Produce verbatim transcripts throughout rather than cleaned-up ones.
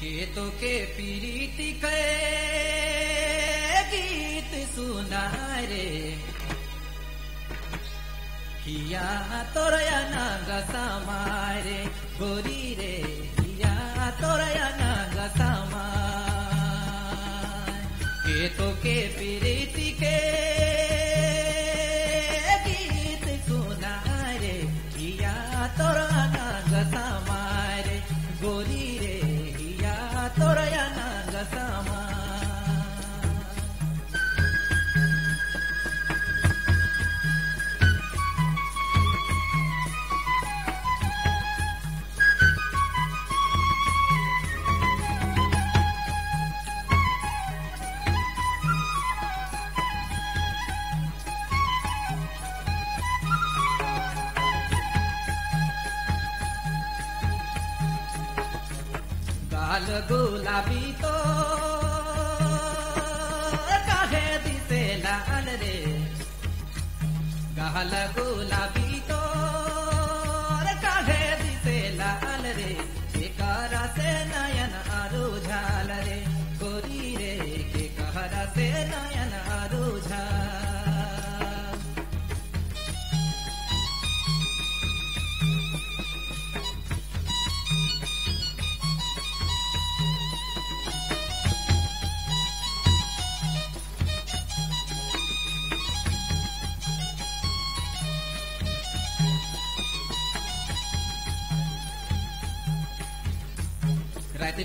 के तो के पीरीत के गीत सुनाय रे किया तोरया नांग समाय रे गोरी रे किया तोरया नांग समाय के तो के पीरीत के गीत सुनाय रे किया तोरया नांग समाय रे गोरी रे तोरया नांग गाल गुलाबी तो काहे दिसे लाल रे गाल गुलाबी तो काहे दिसे लाल रे केकरा से नयन आरो झाल रे गोरी रे केकरा से नयन आरो झाल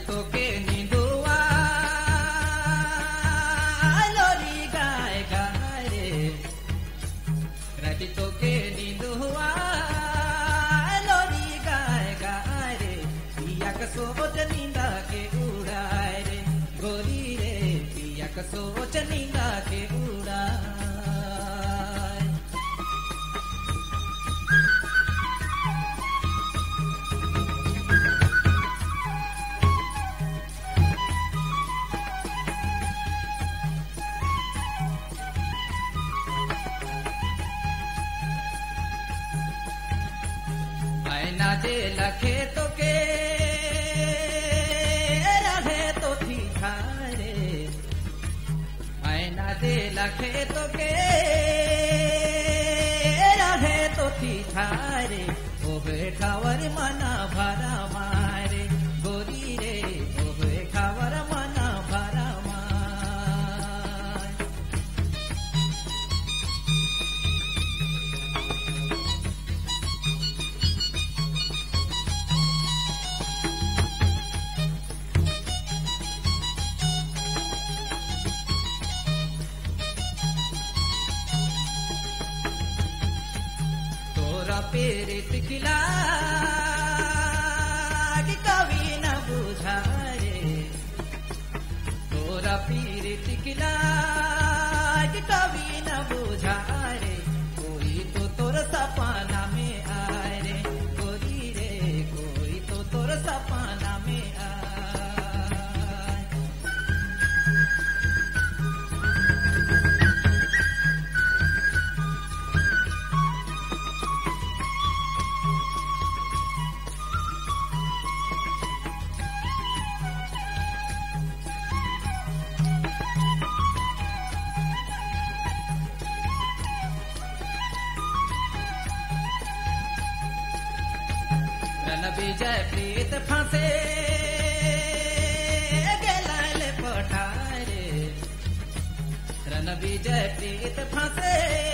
तो के निंदुआ लोरी गाय गाय रे रति तो के निंदुआ लोरी गाय गाय रे पिया का सोच निंदा के उड़ाए रे गोरी रे पिया का सोच निंदा के उड़ाए ना दे लखे तो के रहे तो थी थारे आयना दे लखे तो के रहे तो थी थारे ओ बेठावर मना भरा मारे गोरी रे ओ बेठावर मना भरा पीरित खिला कि कभी न बुझा रे तोरा पीरित खिला कि कभी न बुझा रे कोई तो तोर सपना में आए रे गोरी रे कोई तो तोर सपना में आए विजय प्रीत फंसे गलाल पठारे रण विजय प्रीत फंसे